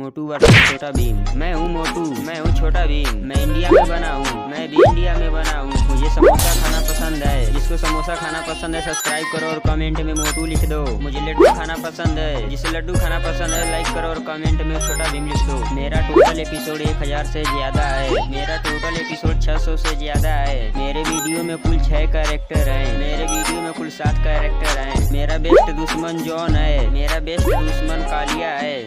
मोटू versus छोटा भीम। मैं हूँ मोटू, मैं हूँ छोटा भीम। मैं इंडिया में बना हूँ, मैं भी इंडिया में बना हूँ। मुझे समोसा खाना पसंद है, जिसको समोसा खाना पसंद है सब्सक्राइब करो और कमेंट में मोटू लिख दो। मुझे लड्डू खाना पसंद है, जिसे लड्डू खाना पसंद है लाइक करो और कमेंट में छोटा भीम लिख दो। मेरा टोटल एपिसोड 1000 से ज्यादा है, मेरा टोटल एपिसोड 600 से ज्यादा है। मेरे वीडियो में कुल 6 कैरेक्टर है, मेरे वीडियो में कुल 7 कैरेक्टर है। मेरा बेस्ट दुश्मन जॉन है, मेरा बेस्ट दुश्मन कालिया है।